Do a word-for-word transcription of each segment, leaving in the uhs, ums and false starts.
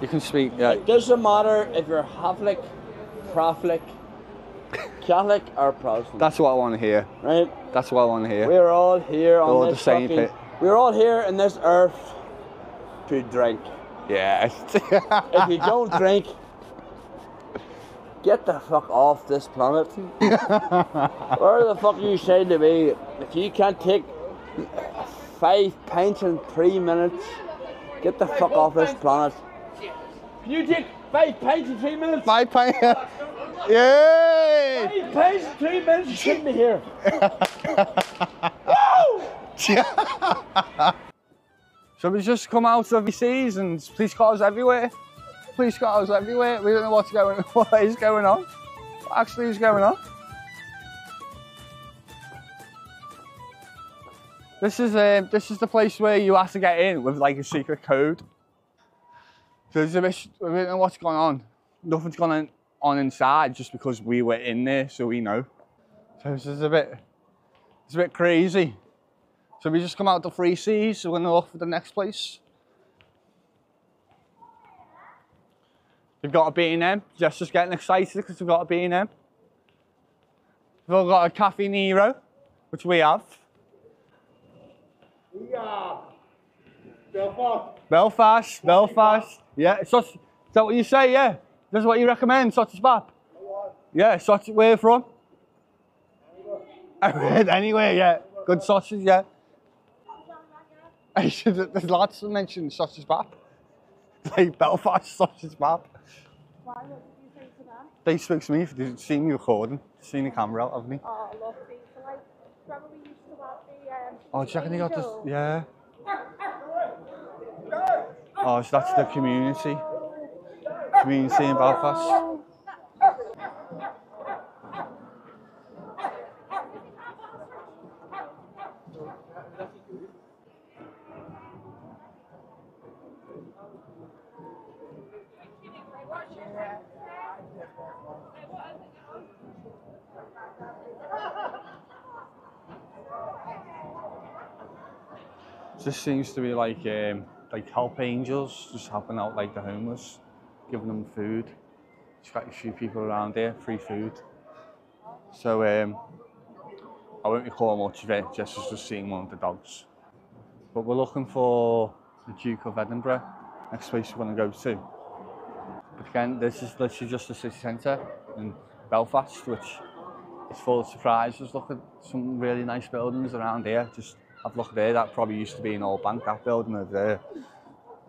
You can speak. Yeah. It doesn't matter if you're Havlic, Praflic, Catholic or Protestant. That's what I want to hear. Right? That's what I want to hear. We're all here we're on all this the same fucking, we're all here in this earth to drink. Yes. If you don't drink, get the fuck off this planet. Where the fuck are you saying to me? If you can't take five pints in three minutes, get the fuck off this planet. Can you take five pints in three minutes? Five pints? Yay! Five pints in three minutes, you shouldn't be here. Woo! So we just come out of the seas and police cars everywhere. Police cars everywhere. We don't know what's going on. What is going on? What actually is going on? This is um, this is the place where you have to get in with like a secret code. So there's a bit, we don't know what's going on. Nothing's gone on inside just because we were in there, so we know. So this is a bit, it's a bit crazy. So we just come out the Three C's, so we're gonna look for the next place. We've got a B and M, Jeff's just getting excited because we've got a B and M. We've all got a Cafe Nero, which we have. We are Belfast. Belfast, Belfast. Yeah, it's such, is that what you say, yeah? This is what you recommend, sausage bap? Yeah, sausage, where from? Anywhere. Anywhere, yeah. Good sausage, yeah. There's lots of mentioned sausage bap. Like Belfast sausage bap. Why? What did you say to them? They spoke to me if they've seen you recording. Seen the camera out, haven't they? Oh, I love these. Like, remember we used to have the... Um, oh, do you reckon they got this? Yeah. Oh, so that's the community. Community in Belfast. This seems to be like um, like help angels, just helping out like the homeless, giving them food. Just got a few people around here, free food. So um, I won't recall much of it, just as just seeing one of the dogs. But we're looking for the Duke of Edinburgh, next place we're going to go to. But again, this is literally just the city centre in Belfast, which is full of surprises. Look at some really nice buildings around here. Just I've looked there, that probably used to be an old bank, that building over there.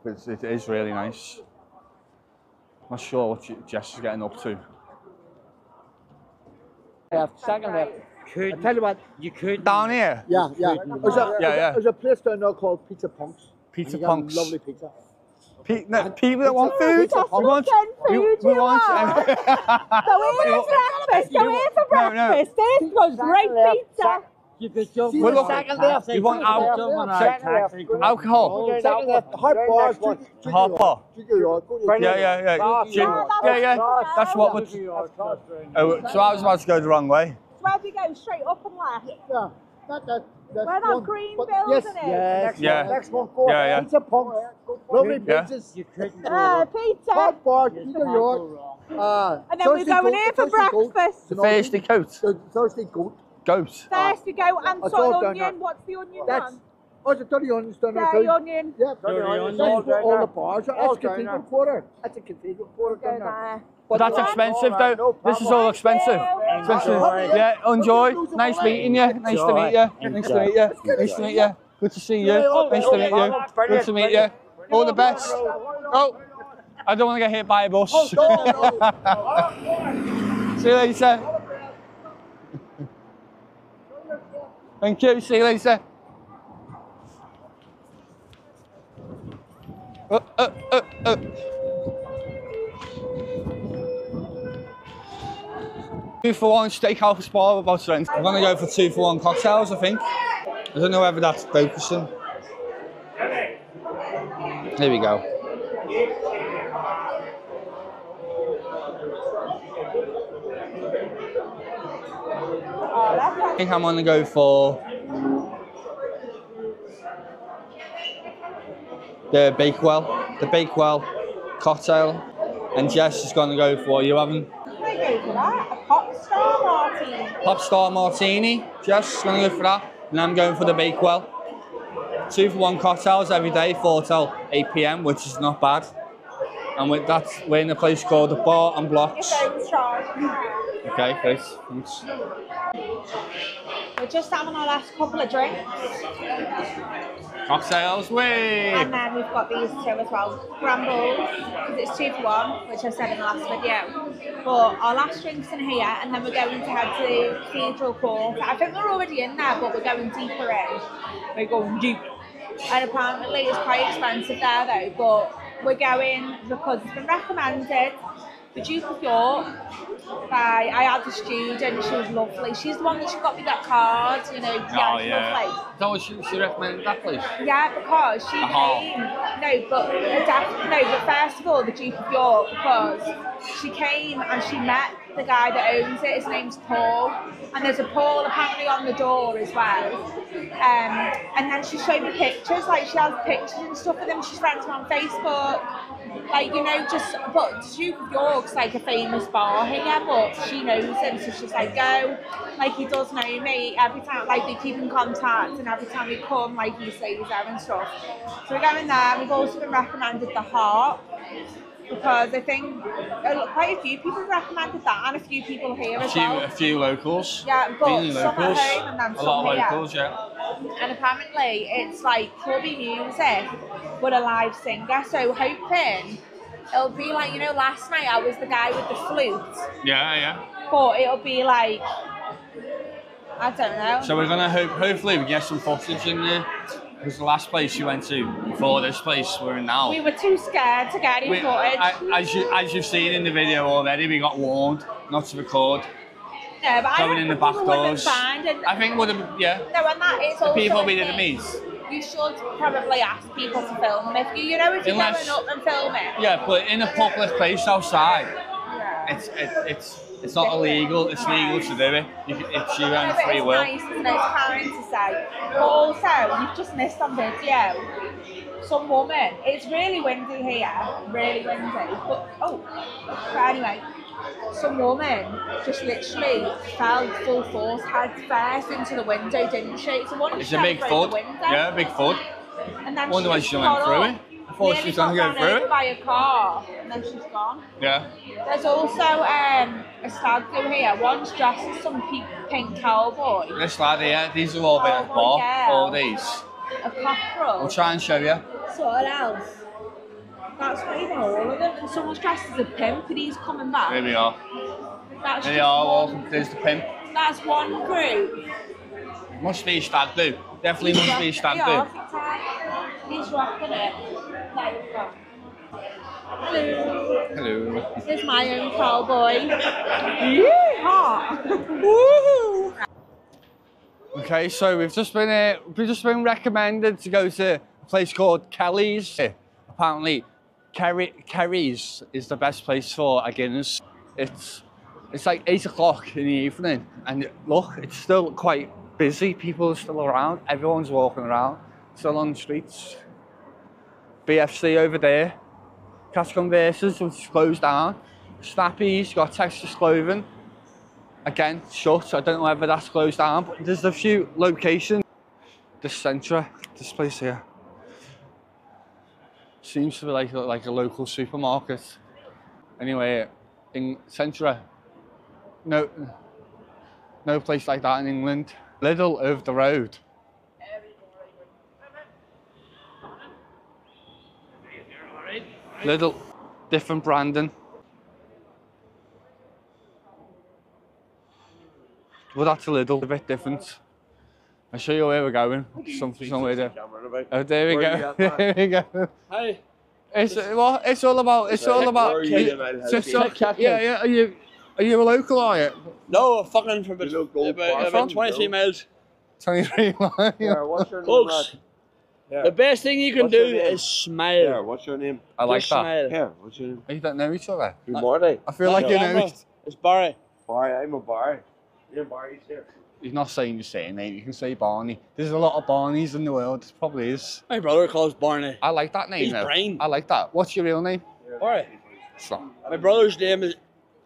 But it is really nice. I'm not sure what Jess is getting up to. Yeah, second left. I tell you what, you could. Down here? Yeah, yeah. There's a, yeah, yeah. There's a place down there called Pizza Punks. Pizza Punks. Lovely pizza. Pe no, people that want food. Pizza we want food. You we want. Go here for breakfast. Go here for breakfast. This was great pizza. You could jump we're looking at left. You want alcohol? Hard bar. Yeah, yeah, yeah. Bar, yeah, bar, yeah, yeah. Bar, that's bar, what we're. Oh, so I was about to go the wrong way. So where do you go? Straight up and left? Yeah. That, that, that where that green building is? Yes, yeah. Next one, yeah, yeah. Pizza Punks. Lovely pizzas. You couldn't go. Pizza. Hard bar, Duke of York. And then we're going here for breakfast. Thursday goat. Thursday goat. Goat. Thirsty goat and soy onion. What's the onion one? Oh, the dirty onion's done. Dirty onion. Yeah, dirty onion. All the bars. That's cathedral quarter. That's a cathedral quarter. But that's expensive though. This is all expensive. Yeah, enjoy. Nice meeting you. Nice to meet you. Nice to meet you. Nice to meet you. Good to see you. Nice to meet you. Good to meet you. All the best. Oh, I don't want to get hit by a bus. See you later. Thank you, see you later. Oh, oh, oh, oh. Two for one steakhouse bar about to rent. I'm gonna go for two for one cocktails, I think. I don't know whether that's focusing. Here we go. I think I'm gonna go for the Bakewell, the Bakewell cocktail. And Jess is gonna go for what you having? I'm gonna go for that. A pop star martini. Pop star martini. Jess is gonna go for that. And I'm going for the Bakewell. Two for one cocktails every day, four till eight p m, which is not bad. And with that, we're in a place called the Bar and Blocks. Okay, great, thanks. We're just having our last couple of drinks. Cocktails, we. And then we've got these two as well. Brambles, because it's two for one, which I said in the last video. But our last drink's in here, and then we're going to head to Cathedral Court. I think we're already in there, but we're going deeper in. We're going deep. And apparently it's quite expensive there though, but we're going because it's been recommended. The Duke of York, by, I had a student, she was lovely. She's the one that she got me that card, you know, yeah, oh, yeah. lovely. So she, she recommended that place? Yeah, because she came, no but, no, but first of all, the Duke of York, because she came and she met the guy that owns it, his name's Paul, and there's a Paul apparently on the door as well. Um, and then she showed me pictures, like she has pictures and stuff of them, she sent them on Facebook. Like, you know, just, but Duke of York's like a famous bar here, but she knows him, so she's like, go. Like, he does know me every time, like, they keep in contact, and every time we come, like, he stays there and stuff. So we're going there, we've also been recommended the Harp, because I think quite a few people recommended that, and a few people here a as few, well. A few locals. Yeah, but locals, some at home, and then a some lot of locals, here. Yeah. And apparently, it's like clubby music with a live singer, so hoping it'll be like, you know, last night I was the guy with the flute. Yeah, yeah. But it'll be like, I don't know. So we're gonna hope, hopefully we get some footage in there. Because the last place you went to before this place we're in now, we were too scared to get any we, footage. I, as, you, as you've seen in the video already, we got warned not to record. No, but going I in the back doors. I think would have, yeah. No, and that is the also people we didn't meet. You should probably ask people to film if you, you know, if you're Unless, going up and filming. Yeah, but in a public place outside, yeah. it's it, it's. It's not illegal, it's legal to do it. You, it's your own free will. It's nice, isn't it? It's kind to say. But also, you've just missed on video some woman. It's really windy here, really windy. But, oh, but anyway, some woman just literally fell full force, head first into the window, didn't she? It's a, it's a big thud. Yeah, a big thud. And then I wonder why she went through it. I thought she was going to go through it. By a car, and then she's gone. Yeah. There's also um, a stag do here. One's dressed as some pink, pink cowboy. This lad here, these are all oh been at the bar, girl. all these. A cockerel. I'll try and show you. So what else? That's not even all of them. And someone's dressed as a pimp, and he's coming back. There we are. That's there they are, all, there's the pimp. That's one group. Must be a stag do. Definitely he's must be a stag do. He's rocking it. Like, well. Hello. Hello. This is my own cowboy. Woo! Okay, so we've just been uh, we've just been recommended to go to a place called Kelly's. Apparently, Kerry, Kerry's is the best place for a Guinness. It's it's like eight o'clock in the evening, and look, it's still quite busy. People are still around. Everyone's walking around, still on the streets. B F C over there. Cash Converters, which is closed down. Snappy's, got Texas clothing. Again, shut. I don't know whether that's closed down, but there's a few locations. This Centra, this place here, seems to be like, like a local supermarket. Anyway, in Centra, no, no place like that in England. Lidl over the road. Lidl, different branding. Well, that's a Lidl, a bit different. I'll show you where we're going. Something, somewhere there. Oh, there we go. There we go. Hi. It's what? It's all about. It's all about. Yeah, yeah. Are you, are you a local, are you? No, I'm fucking from about twenty-three miles. Twenty-three miles. Yeah, what's your name? Yeah. The best thing you can what's do is smile. Yeah, what's your name? I like Just that. Smile. Yeah, what's your name? You don't know each other. Who's Marty? I feel no, like no, you know each other. It's Barry. Barry, I'm a Barry. You're Barry's here. He's not saying your saying name, you can say Barney. There's a lot of Barneys in the world, there probably is. My brother calls Barney. I like that name. He's though. Brian. I like that. What's your real name? Yeah. Alright. So. My brother's name is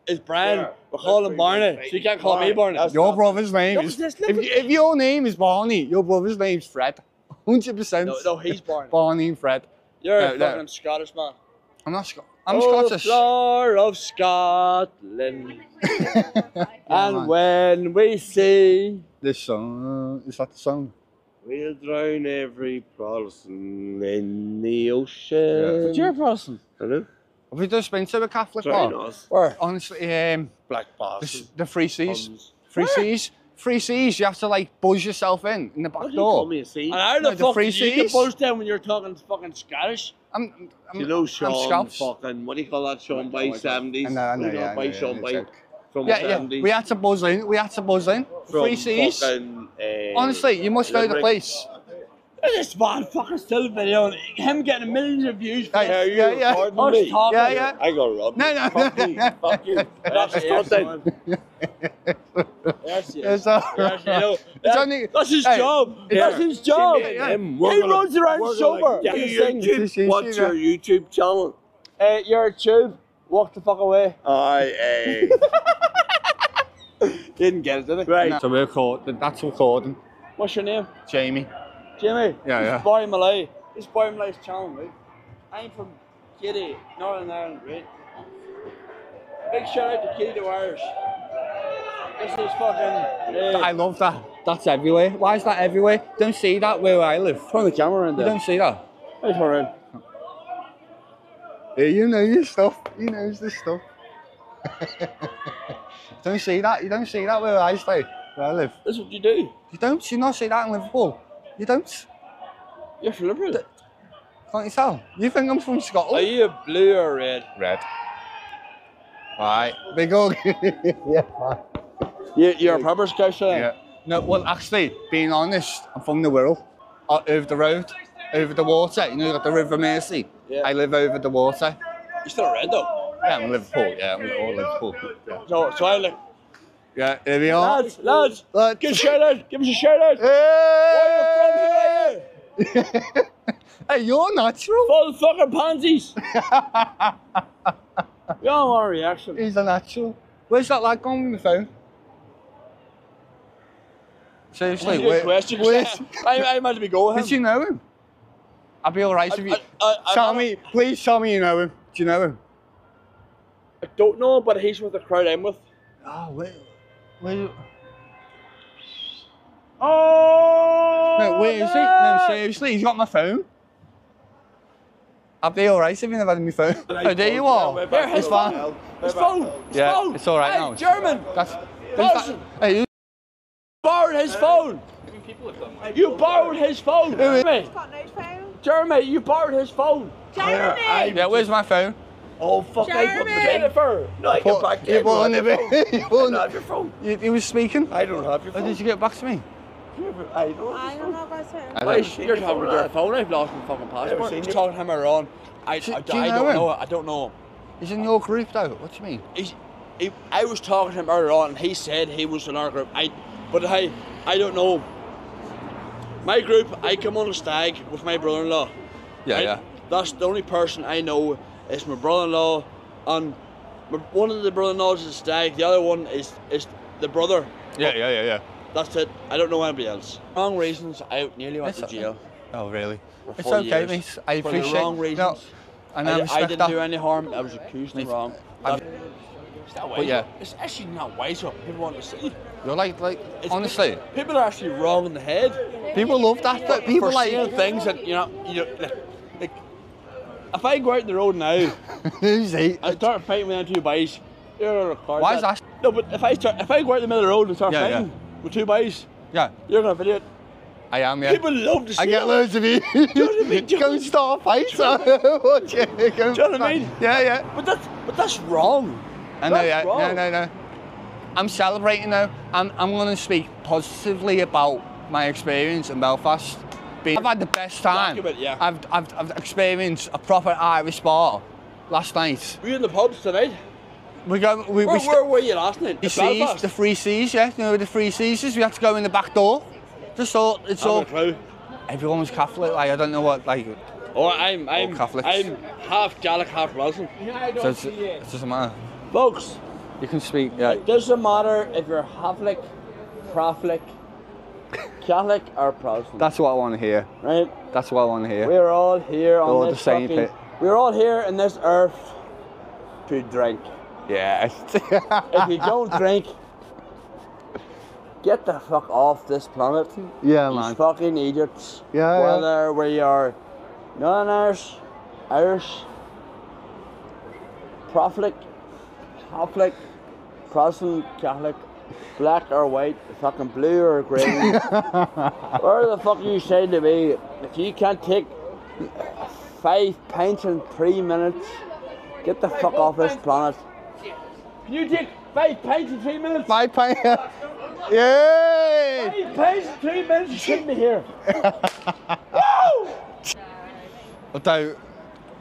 is Brian. Yeah. We call him Barney. So you can't call Barney. me Barney. That's your brother's name is... If, if your name is Barney, your brother's name's Fred. one hundred percent. No, no, he's Barney. Barney and Fred. You're no, a fucking no. Scottish man. I'm not Scottish. I'm oh, Scottish. Floor of Scotland. And oh, when we see... This song... Is that the song? We'll drown every Protestant in the ocean. Yeah. But you're a Protestant. I know. Have you just been to a Catholic bar? Where? Honestly, um, Black bars. The Three C's. Three C's. Three C's. You have to like buzz yourself in in the back door. What do you call me a C? And how the like, fuck the three do you get buzzed in when you're talking fucking Scottish? I'm, I'm, you know, Sean. I'm fucking. What do you call that, Sean? By seventies. No, no, yeah, by Sean by. From yeah, yeah. We had to buzz in. We had to buzz in. Three C's. Fucking, uh, honestly, you must know the place. This man fucking still videoing him getting millions of views. Hey, are you yeah, yeah. recording me? Yeah, yeah. I got robbed. No, no, fuck no, you. No. Fuck you. That's nothing. Yes, yes. That's his hey, job. Yeah. That's his job. Yeah, yeah. He gonna, runs around sober. Like, YouTube, what's your YouTube channel? Uh, your tube. Walk the fuck away. I. Uh, didn't get it, did it? Right. No. So we're recording. That's recording. What's your name? Jamie. Jimmy, yeah, this yeah. Boy Malay. This Boy Malay's channel, right? I'm from Kitty, Northern Ireland, right? Big shout out to Kitty the Irish. This is fucking... Uh, I love that. That's everywhere. Why is that everywhere? Don't see that where I live. Turn the camera in there. You don't see that? I turn in. Yeah, you know your stuff. He knows this stuff. Don't see that. You don't see that where I stay, where I live. That's what you do. You don't? You not see that in Liverpool? You don't? You're from Liverpool. Can't you tell? You think I'm from Scotland? Are you blue or red? Red. Right. Big old. Yeah, man. You, you're a proper Scottish then? Yeah. No, well, actually, being honest, I'm from the Wirral. Uh, over the road, over the water. You know, you got the River Mersey. Yeah. I live over the water. You're still red though? Yeah, I'm Liverpool. Yeah, I'm all Liverpool. Yeah. So, so I look. Yeah, there we are. Lads, lads, lads. Give us a shout out. Give us a shout out. Hey! Why are your friends who are you? Hey, you're natural. Full fucking pansies. You don't want a reaction. He's a natural. Where's that lad gone with my phone? Seriously, where? where? I, I imagine we go with him. Did you know him? I'd be alright if you. I, I, I, tell I, I, me, please tell me you know him. Do you know him? I don't know, but he's with the crowd I'm with. Oh, wait. Where? Oh! No, where is he? No, seriously, he's got my phone. I'd be alright if you never had my phone. Oh, there you are. There, his phone. His phone. Yeah, phone. It's alright hey, now. German. That's. That, hey, you borrowed his phone. You borrowed his phone. Who is it? Jeremy, you borrowed his phone. Jeremy. Yeah, where's my phone? Oh fuck! Jeremy. I put the no, I put, back you bought the phone. You bought not have your phone. You, he was speaking. I don't have your phone. Oh, did you get back to me? I don't. I don't have my phone. Why is your phone with your phone? I've lost my fucking passport. He's talking him around. I, do, I, do I, know I don't him? know. I don't know. He's in your group though. What do you mean? He's, he, I was talking to him earlier on, and he said he was in our group. I, but I, I don't know. My group. I come on a stag with my brother-in-law. Yeah, I, yeah. That's the only person I know. It's my brother-in-law, and my, one of the brother-in-laws is a stag. The other one is is the brother. Yeah, oh, yeah, yeah, yeah. That's it. I don't know anybody else. Wrong reasons. I nearly went it's to jail. A, oh, really? It's okay, mate. I for appreciate. For the wrong reasons. No, and I, I, I didn't that. do any harm. I was accused of wrong. That, it's that wise. Yeah. It's actually not wise what people want to see. You're like, like it's honestly, people, people are actually wrong in the head. People love that. Though. People for like seeing things that you know, you know. Like, like, if I go out on the road now, I start fighting with them two boys. You're recording. Why is that? No, but if I start, if I go out in the middle of the road and start yeah, fighting yeah. with two boys, yeah, you're gonna video it. I am. Yeah. People love to see. I get it. Loads of you. Do you know what I mean? Go and start a fight. Do you know what I mean? Yeah, yeah. But that's but that's wrong. I know. That's yeah. Wrong. No, no, no. I'm celebrating now. I'm I'm gonna speak positively about my experience in Belfast. I've had the best time. Document, yeah. I've, I've I've experienced a proper Irish bar last night. Were you in the pubs tonight? We go. We, where, we where were you last night? The, C's, the Three C's, yeah. You know the Three C's. We had to go in the back door. Just all it's all. Everyone was Catholic. Like I don't know what like. Oh, I'm I'm Catholics. I'm half Gaelic, half Muslim. Yeah, I don't so see it. It doesn't matter. Folks, you can speak. Yeah. It doesn't matter if you're Catholic, Catholic, Catholic or Protestant. That's what I want to hear. Right? That's what I want to hear. We're all here on all this the same fucking, pit. We're all here in this earth to drink. Yeah. If you don't drink, get the fuck off this planet. Yeah, These man. These fucking idiots. Yeah, Whether yeah. we are non-Irish, Irish, Catholic, Catholic, Protestant, Catholic, black or white, fucking blue or green. Where the fuck are you saying to me? If you can't take five pints in three minutes, get the fuck off this planet. Can you take five pints in three minutes? Five pints? Yay! Five pints in three minutes, you shouldn't be here. Woo! Although,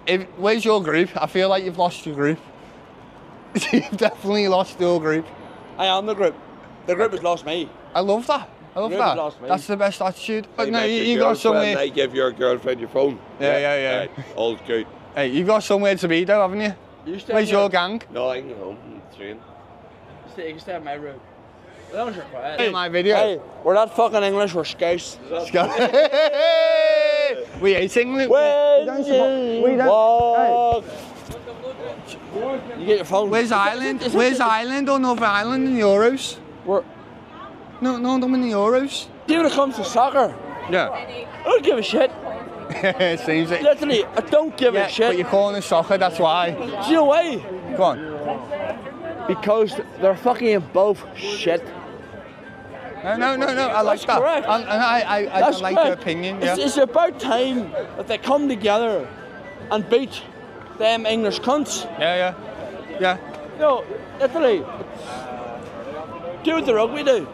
if, where's your group? I feel like you've lost your group. You've definitely lost your group. I am the group. The group has lost me. I love that. I love that. Lost me. That's the best attitude. But no, you, you got somewhere. They give your girlfriend your phone. Yeah, yeah, yeah. yeah. Uh, all's good. Hey, you've got somewhere to be though, haven't you? you Where's your gang? No, I can go home. I'm staying. You can stay in my room. That was your quiet. Hey, my video. Hey, we're not fucking English, we're Scouse. We hate English. When we don't. We don't. You get your phone. Where's Ireland? Where's Ireland or Northern Ireland in the Euros? We're... No, no, I'm in the Euros. See when it comes to soccer. Yeah. I don't give a shit. It seems it. Literally, I don't give yeah, a shit. But you're calling it soccer, that's why. Do you know why? Go on. Because they're fucking both shit. No, no, no, no, I like that's that. Correct. I, I, I, I that's like correct. Your opinion. Yeah. It's, it's about time that they come together and beat them English cunts. Yeah, yeah. Yeah. No, literally. Do what the rugby do.